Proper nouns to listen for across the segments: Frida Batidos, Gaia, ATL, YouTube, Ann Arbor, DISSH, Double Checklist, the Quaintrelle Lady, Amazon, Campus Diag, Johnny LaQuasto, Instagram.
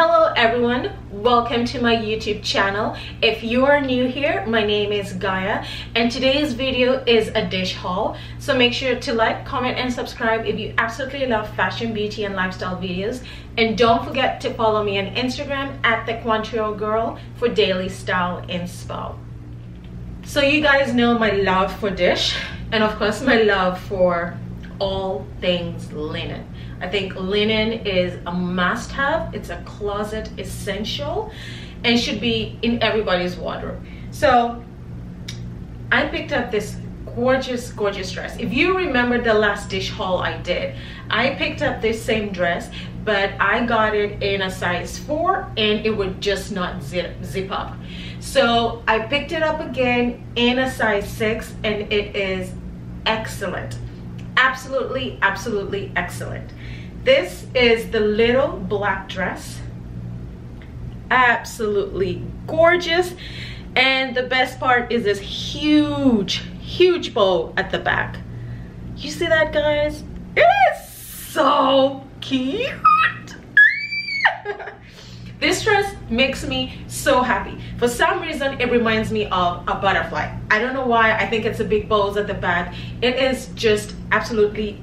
Hello everyone, welcome to my YouTube channel. If you are new here, my name is Gaia and today's video is a dish haul. So make sure to like, comment and subscribe if you absolutely love fashion, beauty and lifestyle videos. And don't forget to follow me on Instagram at the Quaintrelle Girl for daily style inspo. So you guys know my love for dish and of course my love for all things linen. I think linen is a must-have, it's a closet essential and should be in everybody's wardrobe. So I picked up this gorgeous dress. If you remember the last dish haul I did, I picked up this same dress but I got it in a size 4 and it would just not zip up. So I picked it up again in a size 6 and it is excellent. Absolutely excellent. This is the little black dress, absolutely gorgeous, and the best part is this huge bow at the back. You see that, guys? It is so cute. This dress makes me so happy. For some reason, it reminds me of a butterfly. I don't know why, I think it's a big bows at the back. It is just absolutely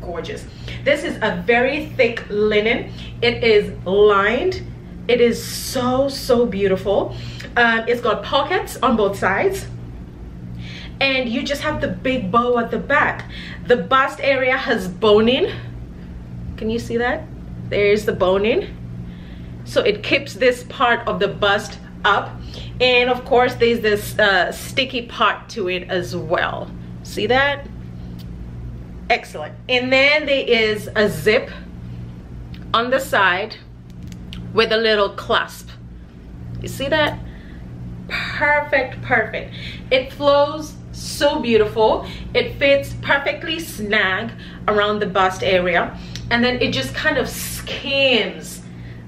gorgeous. This is a very thick linen. It is lined. It is so beautiful. It's got pockets on both sides. And you just have the big bow at the back. The bust area has boning. Can you see that? There's the boning. So it keeps this part of the bust up, and of course there's this sticky part to it as well. See that? Excellent. And then there is a zip on the side with a little clasp. You see that? Perfect. It flows so beautiful. It fits perfectly snug around the bust area, and then it just kind of skims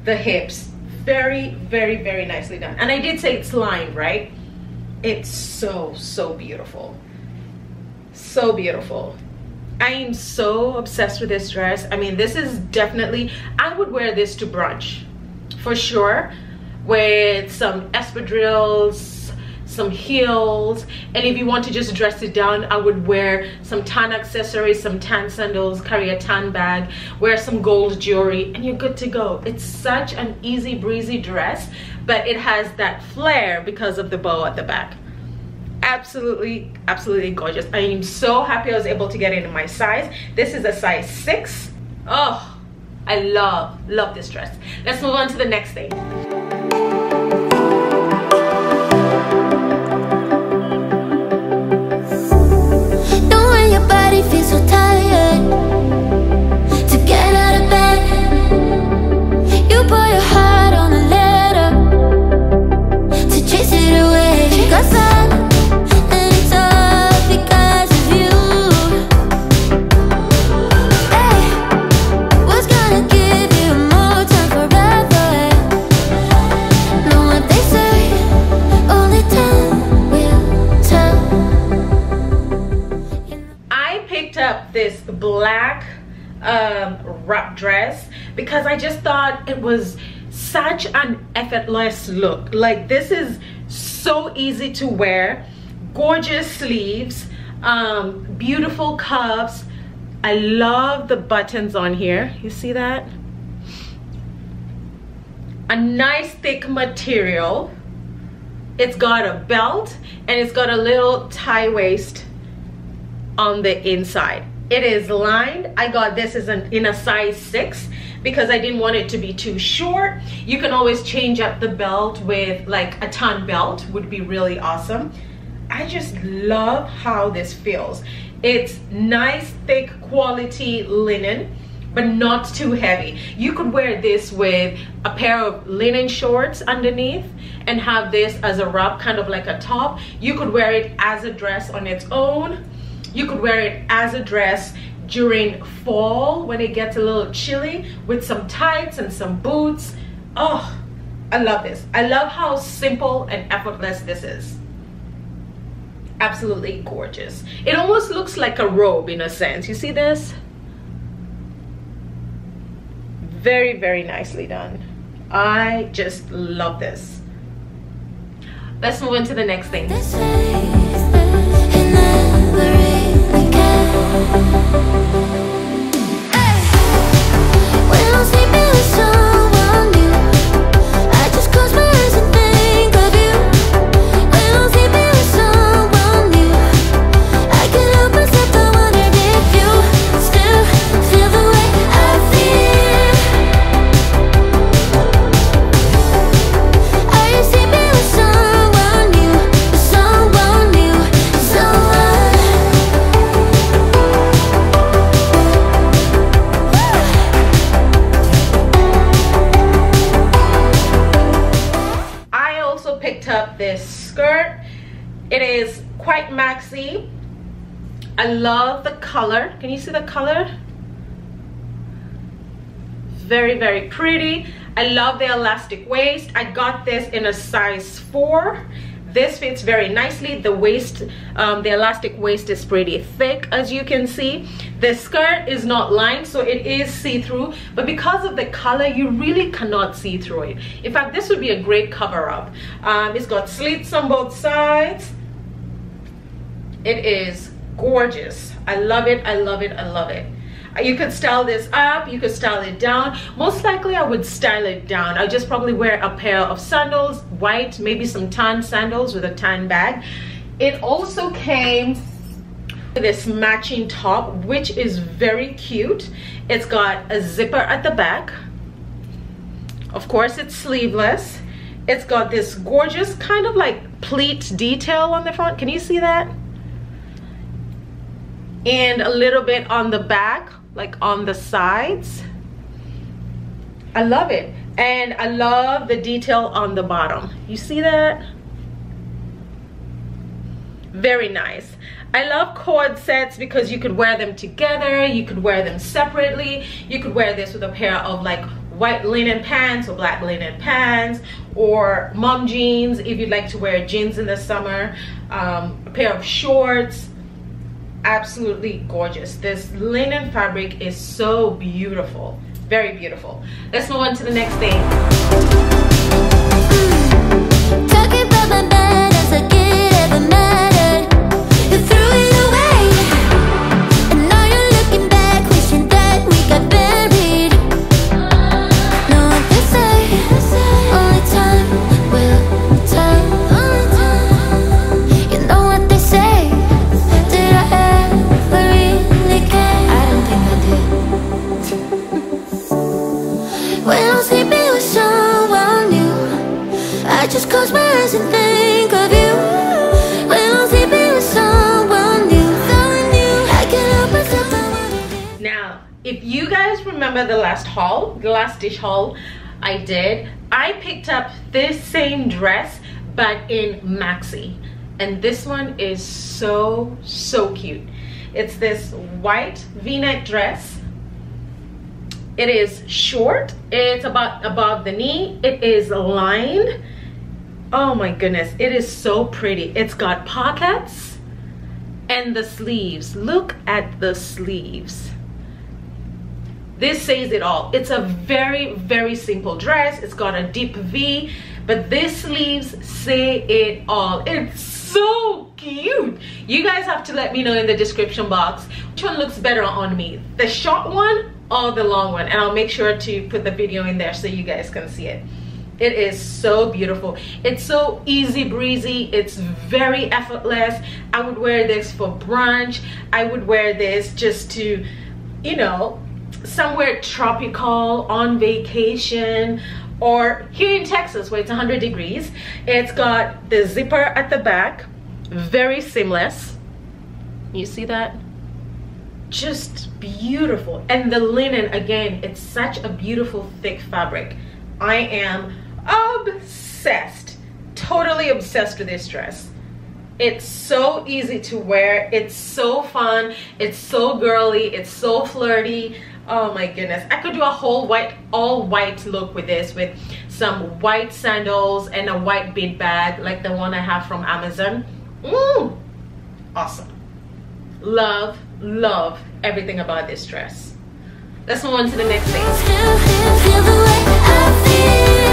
the hips. Very nicely done. And I did say it's lined, right? It's so beautiful. So beautiful. I am so obsessed with this dress. I mean, this is definitely, I would wear this to brunch for sure, with some espadrilles, some heels, and if you want to just dress it down, I would wear some tan accessories, some tan sandals, carry a tan bag, wear some gold jewelry, and you're good to go. It's such an easy breezy dress, but it has that flair because of the bow at the back. Absolutely gorgeous. I am so happy I was able to get it in my size. This is a size 6. Oh, I love this dress. Let's move on to the next thing. Knowing your body feels so tired to get out of bed. You put your heart on a letter to chase it away. Cause this black wrap dress, because I just thought it was such an effortless look. Like, this is so easy to wear. Gorgeous sleeves, beautiful cuffs. I love the buttons on here. You see that? A nice thick material. It's got a belt and it's got a little tie waist on the inside. It is lined. I got this in a size 6 because I didn't want it to be too short. You can always change up the belt with like a tan belt, would be really awesome. I just love how this feels. It's nice thick quality linen, but not too heavy. You could wear this with a pair of linen shorts underneath and have this as a wrap, kind of like a top. You could wear it as a dress on its own. You could wear it as a dress during fall when it gets a little chilly, with some tights and some boots. Oh, I love this. I love how simple and effortless this is. Absolutely gorgeous. It almost looks like a robe in a sense. You see this? Very nicely done. I just love this. Let's move into the next thing. This is quite maxi. I love the color. Can you see the color? Very, very pretty. I love the elastic waist. I got this in a size 4. This fits very nicely. The waist, the elastic waist is pretty thick, as you can see. The skirt is not lined, so it is see-through, but because of the color, you really cannot see through it. In fact, this would be a great cover-up. It's got slits on both sides. It is gorgeous. I love it, I love it, I love it. You could style this up, you could style it down. Most likely I would style it down. I'll just probably wear a pair of sandals, white, maybe some tan sandals with a tan bag. It also came with this matching top, which is very cute. It's got a zipper at the back. Of course, it's sleeveless. It's got this gorgeous kind of like pleat detail on the front. Can you see that? And a little bit on the back, like on the sides. I love it. And I love the detail on the bottom. You see that? Very nice. I love cord sets because you could wear them together, you could wear them separately, you could wear this with a pair of like white linen pants or black linen pants, or mom jeans if you'd like to wear jeans in the summer, a pair of shorts. Absolutely gorgeous. This linen fabric is so beautiful, very beautiful. Let's move on to the next thing. Talking about my bed as I get ever mattered. You threw it away, and now you're looking back, wishing that we got buried. No one can say, only time will tell. You know what they say. Just close my eyes and think of you. Now, if you guys remember the last haul, the last dish haul I did, I picked up this same dress but in maxi, and this one is so cute. It's this white v-neck dress. It is short, it's about above the knee, it is lined. Oh my goodness, it is so pretty. It's got pockets, and the sleeves, look at the sleeves. This says it all. It's a very simple dress. It's got a deep V, but these sleeves say it all. It's so cute. You guys have to let me know in the description box which one looks better on me, the short one or the long one, and I'll make sure to put the video in there so you guys can see it. It is so beautiful. It's so easy breezy. It's very effortless. I would wear this for brunch. I would wear this just to, you know, somewhere tropical, on vacation, or here in Texas where it's 100 degrees. It's got the zipper at the back. Very seamless. You see that? Just beautiful. And the linen, again, it's such a beautiful thick fabric. I am obsessed, totally obsessed with this dress. It's so easy to wear, it's so fun, it's so girly, it's so flirty. Oh my goodness, I could do a whole white, all white look with this, with some white sandals and a white bead bag like the one I have from Amazon. Awesome. Love everything about this dress. Let's move on to the next thing.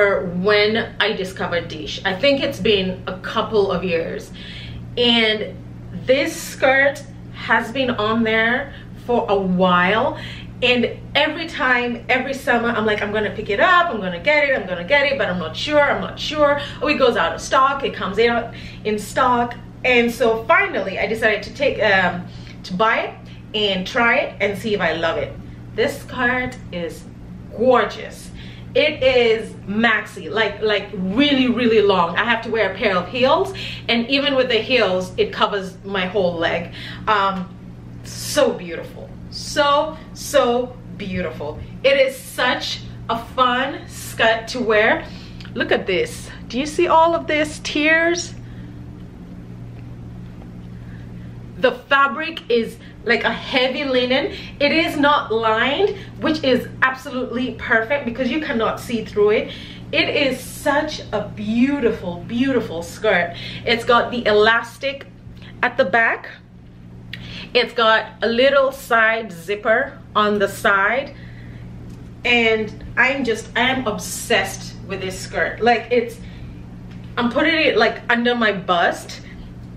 remember when I discovered DISSH. I think it's been a couple of years, and this skirt has been on there for a while, and every time, every summer, I'm like, I'm gonna pick it up, I'm gonna get it, but I'm not sure. Oh, it goes out of stock, it comes out in stock. And so finally I decided to take to buy it and try it and see if I love it. This skirt is gorgeous. It is maxi, like really long. I have to wear a pair of heels, and even with the heels it covers my whole leg. So beautiful, so beautiful. It is such a fun skirt to wear. Look at this. Do you see all of this tears? The fabric is like a heavy linen. It is not lined, which is absolutely perfect because you cannot see through it. It is such a beautiful skirt. It's got the elastic at the back. It's got a little side zipper on the side, and I am obsessed with this skirt. Like, I'm putting it like under my bust,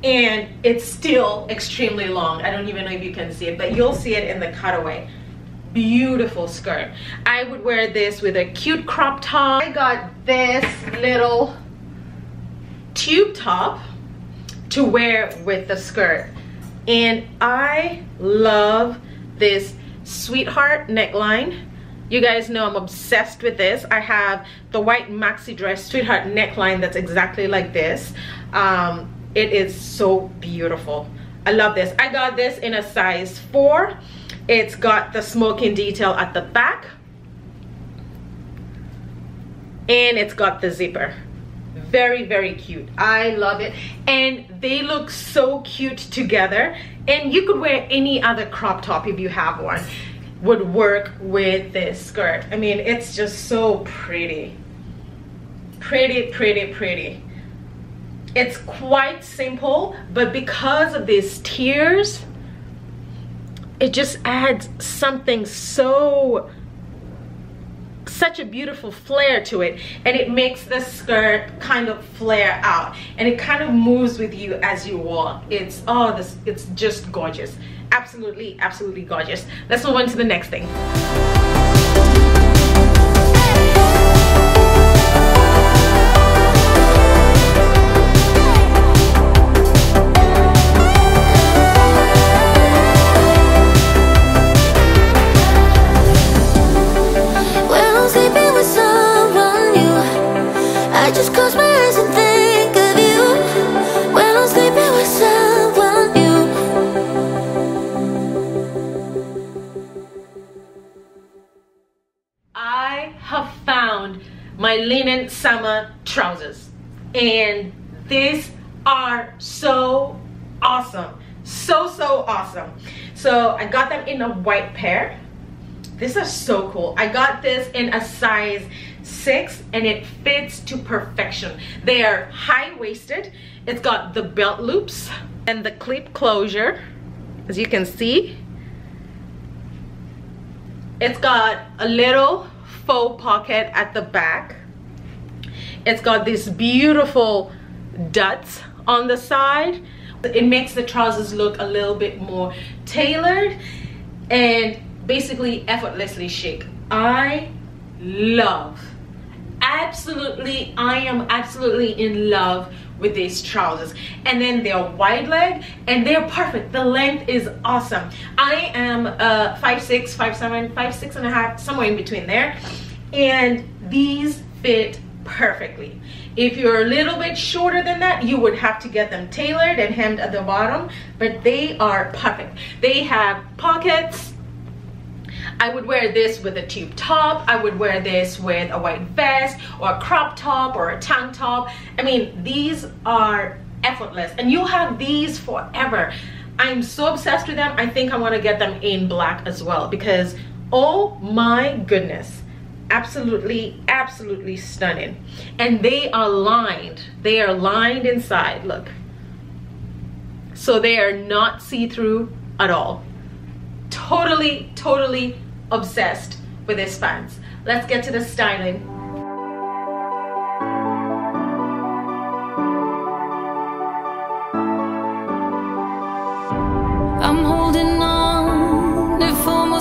and it's still extremely long. I don't even know if you can see it, but you'll see it in the cutaway. Beautiful skirt. I would wear this with a cute crop top. I got this little tube top to wear with the skirt, and I love this sweetheart neckline. You guys know I'm obsessed with this. I have the white maxi dress sweetheart neckline that's exactly like this. It is so beautiful. I love this. I got this in a size 4. It's got the smoking detail at the back, and it's got the zipper. Very cute. I love it, and they look so cute together. And you could wear any other crop top, if you have one, would work with this skirt. I mean, it's just so pretty. It's quite simple, but because of these tears, it just adds something such a beautiful flare to it, and it makes the skirt kind of flare out, and it kind of moves with you as you walk. It's just gorgeous. Absolutely gorgeous. Let's move on to the next thing. My linen summer trousers, and these are so awesome, so awesome. So I got them in a white pair. These are so cool. I got this in a size 6, and it fits to perfection. They are high-waisted. It's got the belt loops and the clip closure, as you can see. It's got a little faux pocket at the back. It's got these beautiful dots on the side. It makes the trousers look a little bit more tailored and basically effortlessly chic. I love, I am absolutely in love with these trousers. And then they're wide leg, and they're perfect. The length is awesome. I am 5'6", 5'7", 5'6.5", somewhere in between there, and these fit perfectly. If you're a little bit shorter than that, you would have to get them tailored and hemmed at the bottom, but they are perfect. They have pockets. I would wear this with a tube top. I would wear this with a white vest or a crop top or a tank top. I mean, these are effortless, and you'll have these forever. I'm so obsessed with them. I think I want to get them in black as well, because oh my goodness, absolutely stunning. And they are lined. They are lined inside, look. So they are not see-through at all. Totally obsessed with his pants. Let's get to the styling.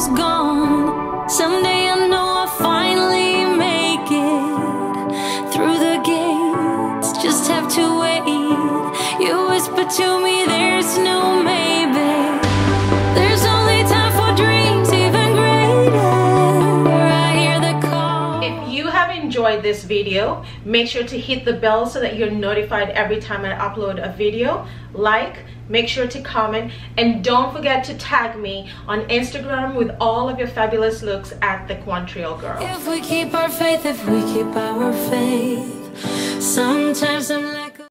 was gone. Someday I know I'll finally make it through the gates, just have to wait. You whisper to me there's no maybe. There's only time for dreams even greater. I hear the call. If you have enjoyed this video, make sure to hit the bell so that you're notified every time I upload a video. Like, make sure to comment, and don't forget to tag me on Instagram with all of your fabulous looks at The Quaintrelle Girl. If we keep our faith, if we keep our faith, sometimes I'm like